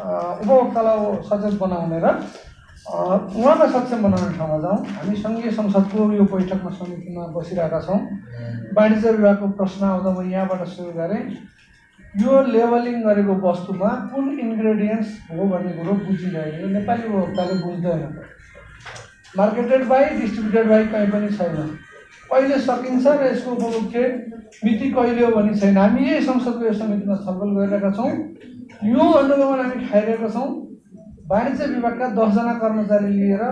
उपभोक्तालाई सचेत बनाउने र उहाँलाई सक्षम बनाउने ठाउँमा जाउँ। हामी सङ्घीय संसदको यो बैठकमा समितिमा बसिरहेका छौँ। वाणिज्य विभागको प्रश्न आउँदा म यहाँबाट सुरु गरेँ। यो लेभलिङ गरेको वस्तुमा कुन इन्ग्रेडियन्ट्स हो भन्ने कुरो बुझिरहेको छ, नेपाली उपभोक्ताले बुझ्दैन। मार्केटेड बाई डिस्ट्रिब्युटेड बाई कहीँ पनि छैन, कहिले सकिन्छ र यसको उपभोक्ता मिति कहिले हो भन्ने छैन। हामी यही संसदको यो समितिमा छलफल गरिरहेका छौँ। यो अनुभवमा हामी खाइरहेका छौँ। वाणिज्य विभागका 10 जना कर्मचारी लिएर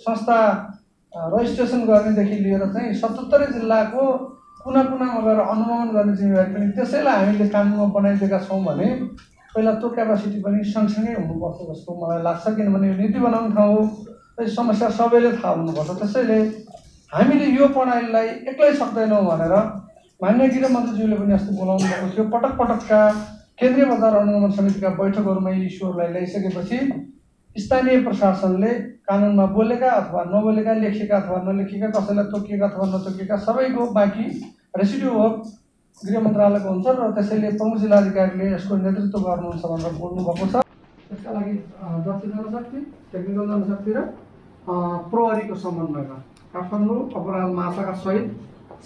संस्था रजिस्ट्रेसन गर्नेदेखि लिएर चाहिँ 77 जिल्लाको कुना कुनामा गएर अनुगमन गर्ने जिम्मेवारी पनि त्यसैलाई हामीले कानुनमा बनाइदिएका छौँ भने पहिला त्यो क्यापासिटी पनि सँगसँगै हुनुपर्छ जस्तो मलाई लाग्छ, किनभने यो नीति बनाउने ठाउँ हो, यो समस्या सबैले थाहा हुनुपर्छ। त्यसैले हामीले यो प्रणालीलाई एक्लै सक्दैनौँ भनेर मान्य गृह मन्त्रीज्यूले पनि अस्ति बोलाउनु भएको थियो। पटक पटकका केन्द्रीय बजार अनुगमन समितिका बैठकहरूमा यी इस्युहरूलाई ल्याइसकेपछि स्थानीय प्रशासनले कानुनमा बोलेका अथवा नबोलेका, लेखेका अथवा नलेखेका, कसैलाई तोकिएका अथवा नतोकिएका सबैको बाँकी रेसिड्यू वर्क गृह मन्त्रालयको हुन्छ र त्यसैले प्रमुख जिल्लाधिकारीले यसको नेतृत्व गर्नुहुन्छ भनेर बोल्नुभएको छ। त्यसका लागि दक्ष जनशक्ति, टेक्निकल जनशक्ति र प्रहरीको समन्वयमा काठमाडौँ अपराध महाशाखा सहित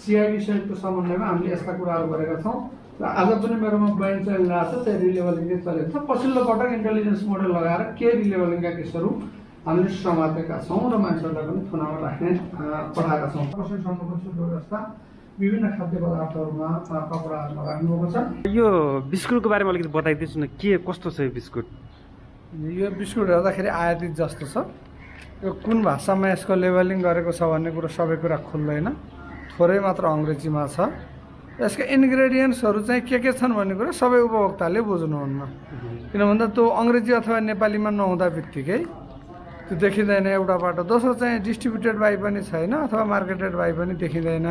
सिआइडी सहितको समन्वयमा हामीले यस्ता कुराहरू गरेका छौँ। आज पनि मेरोमा बयान चलिरहेको छ, त्यहाँ रिलेभलिङले चलेको छ। पछिल्लो पटक इन्टेलिजेन्स मोडल लगाएर के रिलेभलिङका केसहरू हामीले समातेका छौँ र मान्छेहरूलाई पनि थुनामा राख्ने पठाएका छौँ। कसरी संरक्षण व्यवस्था विभिन्न खाद्य पदार्थहरूमा कपडाहरूमा राख्नुभएको छ। यो बिस्कुटको बारेमा अलिकति बताइदिनुहोस् न, के कस्तो छ यो बिस्कुट? यो बिस्कुट हेर्दाखेरि आयातित जस्तो छ। यो कुन भाषामा यसको लेभलिङ गरेको छ भन्ने कुरो सबै कुरा खुल्दैन, थोरै मात्र अङ्ग्रेजीमा छ। यसका इन्ग्रेडियन्ट्सहरू चाहिँ के छन् भन्ने कुरा सबै उपभोक्ताले बुझ्नुहुन्न, किनभन्दा त्यो अङ्ग्रेजी अथवा नेपालीमा नहुँदा बित्तिकै त्यो देखिँदैन एउटा बाटो। दोस्रो चाहिँ डिस्ट्रिब्युटेड बाई पनि छैन अथवा मार्केटेड बाई पनि देखिँदैन,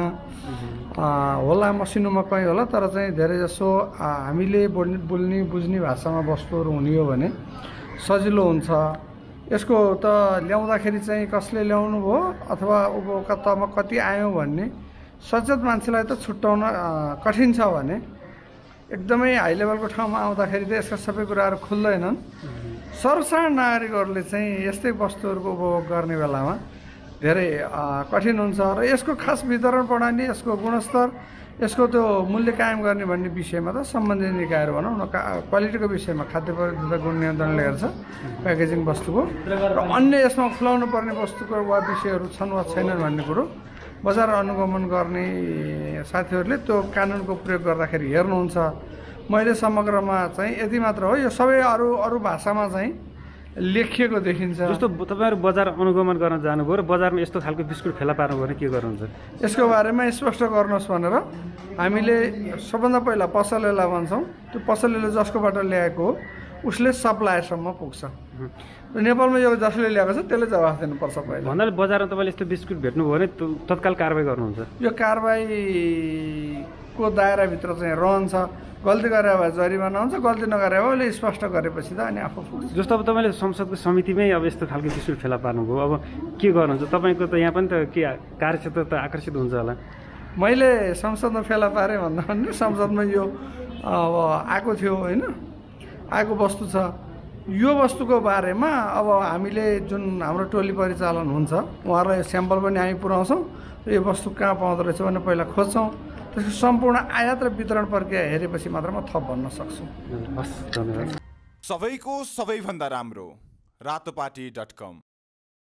होला मसिनोमा कहीँ होला, तर चाहिँ धेरैजसो हामीले बोल्ने बुझ्ने भाषामा वस्तुहरू हुने हो भने सजिलो हुन्छ। यसको त ल्याउँदाखेरि चाहिँ कसले ल्याउनु भयो अथवा उपभोक्तामा कति आयो भन्ने सचेत मान्छेलाई त छुट्याउन कठिन छ भने एकदमै हाई लेभलको ठाउँमा आउँदाखेरि त यसका सबै कुराहरू खुल्दैनन्। सर्वसाधारण नागरिकहरूले चाहिँ यस्तै वस्तुहरूको उपभोग गर्ने बेलामा धेरै कठिन हुन्छ र यसको खास वितरण प्रणाली, यसको गुणस्तर, यसको त्यो मूल्य कायम गर्ने भन्ने विषयमा त सम्बन्धित निकायहरू भनौँ न क्वालिटीको विषयमा खाद्य पदार्थ गुण नियन्त्रणले हेर्छ, प्याकेजिङ वस्तुको र अन्य यसमा खुलाउनु पर्ने वस्तुको वा विषयहरू छन् वा छैनन् भन्ने कुरो बजार अनुगमन गर्ने साथीहरूले त्यो कानुनको प्रयोग गर्दाखेरि हेर्नुहुन्छ। मैले समग्रमा चाहिँ यति मात्र हो, यो सबै अरू भाषामा चाहिँ लेखिएको देखिन्छ। जस्तो तपाईँहरू बजार अनुगमन गर्न जानुभयो र बजारमा यस्तो खालको बिस्कुट फेला पार्नुभयो भने के गर्नुहुन्छ? यसको बारेमा स्पष्ट गर्नुहोस् भनेर हामीले सबभन्दा पहिला पसलेलाई भन्छौँ। त्यो पसलेले जसकोबाट ल्याएको हो उसले सप्लायरसम्म पुग्छ। नेपालमा यो जसले ल्याएको छ त्यसले जवाफ दिनुपर्छ पहिला भन्नाले बजारमा तपाईँले यस्तो बिस्कुट भेट्नुभयो भने तत्काल कारवाही गर्नुहुन्छ। यो कारवाहीको दायराभित्र चाहिँ रहन्छ। गल्ती गरे भए जरिमाना हुन्छ, गल्ती नगरे भए उसले स्पष्ट गरेपछि त अनि आफू पुग्छ। जस्तो अब तपाईँले संसदको समितिमै अब यस्तो खालको बिस्कुट फेला पार्नुभयो, अब के गर्नुहुन्छ? तपाईँको त यहाँ पनि त के कार्यक्षेत्र त आकर्षित हुन्छ होला। मैले संसदमा फेला पारेँ भन्दा पनि संसदमा यो अब आएको थियो, होइन, आएको वस्तु छ। यो वस्तुको बारेमा अब हामीले जुन हाम्रो टोली परिचालन हुन्छ उहाँहरूलाई यो स्याम्पल पनि हामी पुऱ्याउँछौँ र यो वस्तु कहाँ पाउँदो रहेछ भने पहिला खोज्छौँ। त्यसको सम्पूर्ण आयात र वितरण प्रक्रिया हेरेपछि मात्र म थप भन्न सक्छु। सबैको सबैभन्दा राम्रो रातोपाटी.com